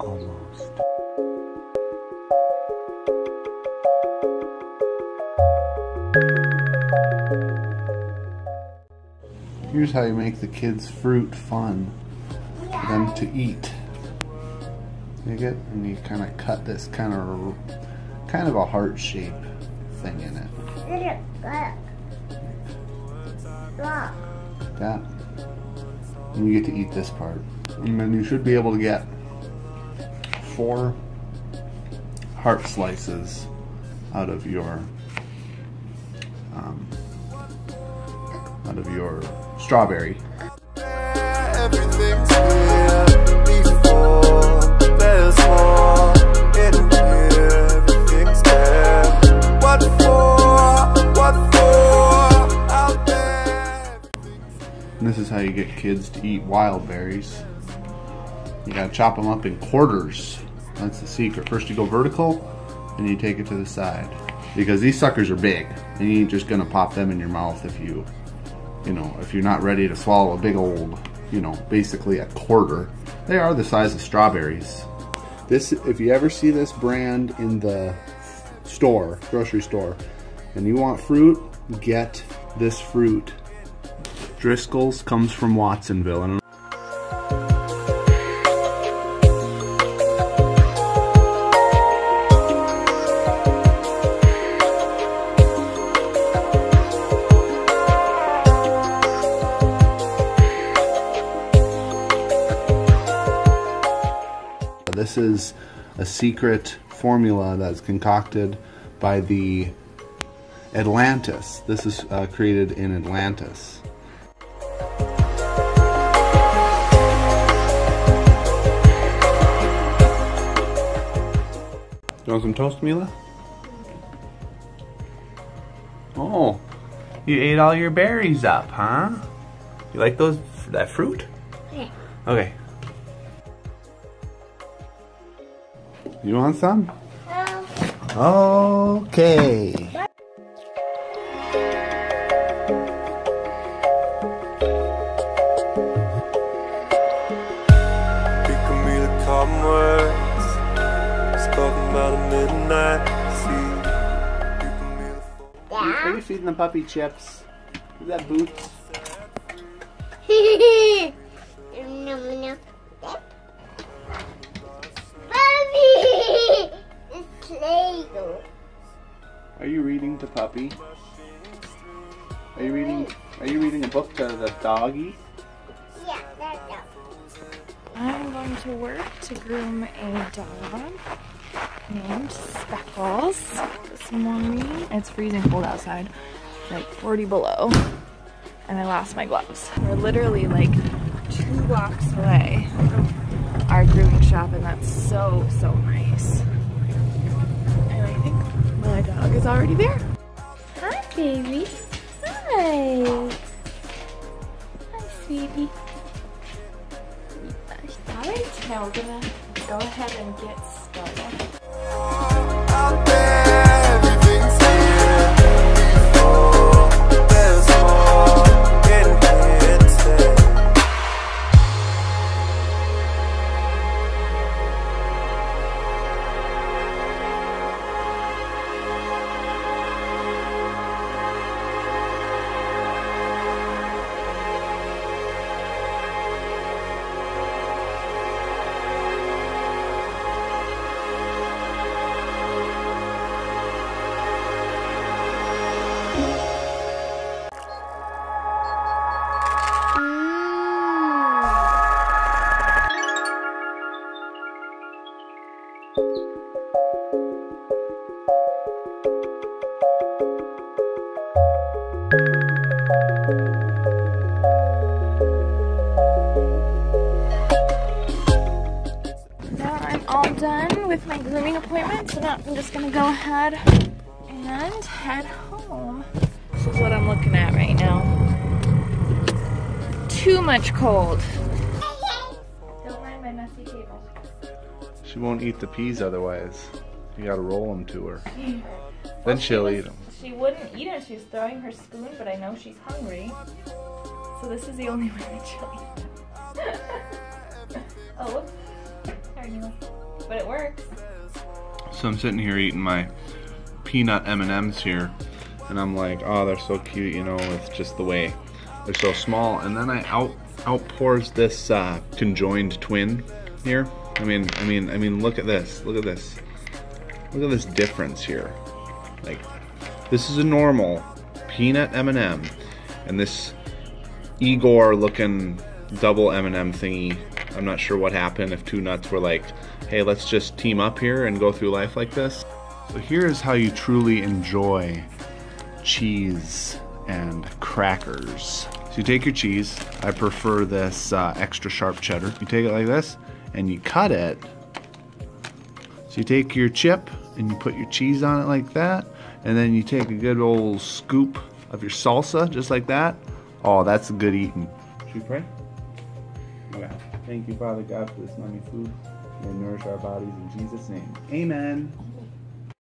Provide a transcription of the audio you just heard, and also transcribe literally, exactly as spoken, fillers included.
Almost. Here's how you make the kids' fruit fun for them to eat. You get, and you kind of cut this kind of, kind of a heart shape thing in it. Like that. And you get to eat this part. And then you should be able to get four heart slices out of your um, out of your strawberry. And this is how you get kids to eat wild berries. You gotta chop them up in quarters. That's the secret. First you go vertical, and you take it to the side. Because these suckers are big, and you ain't just gonna pop them in your mouth if you, you know, if you're not ready to swallow a big old, you know, basically a quarter. They are the size of strawberries. This, if you ever see this brand in the store, grocery store, and you want fruit, get this fruit. Driscoll's comes from Watsonville. And this is a secret formula that's concocted by the Atlantis. This is uh, created in Atlantis. You want some toast, Mila? Oh, you ate all your berries up, huh? You like those, that fruit? Yeah. Okay. You want some? No. Okay. What are you feeding the puppy, Chips? Is that Boots? Puppy! It's Lego. Are you reading to Puppy? Are you reading Are you reading a book to the doggy? Yeah, that's dog. I'm going to work to groom a dog named Speckles this morning. It's freezing cold outside, like forty below, and I lost my gloves. We're literally like two blocks away from our grooming shop, and that's so, so nice. And I think my dog is already there. Hi, baby. Hi. Hi, sweetie. All right, now we're gonna go ahead and get started. Done with my grooming appointment, so now I'm just gonna go ahead and head home. This is what I'm looking at right now. Too much cold. Don't mind my messy table. She won't eat the peas otherwise. You gotta roll them to her. Well, then she'll she was, eat them. She wouldn't eat it. She was throwing her spoon, but I know she's hungry. So this is the only way that she'll eat them. Oh, whoops. anymore. But it works. So I'm sitting here eating my peanut M and M's here, and I'm like, oh, they're so cute, you know, it's just the way they're so small. And then I out outpours this uh, conjoined twin here. I mean, I mean, I mean, look at this, look at this, look at this difference here. Like, this is a normal peanut M and M, and this Igor-looking double M and M thingy. I'm not sure what happened, if two nuts were like, hey, let's just team up here and go through life like this. So here is how you truly enjoy cheese and crackers. So you take your cheese. I prefer this uh, extra sharp cheddar. You take it like this and you cut it. So you take your chip and you put your cheese on it like that, and then you take a good old scoop of your salsa just like that. Oh, that's good eating. Should we pray? Okay. Thank you, Father God, for this yummy food. And nourish our bodies in Jesus' name. Amen.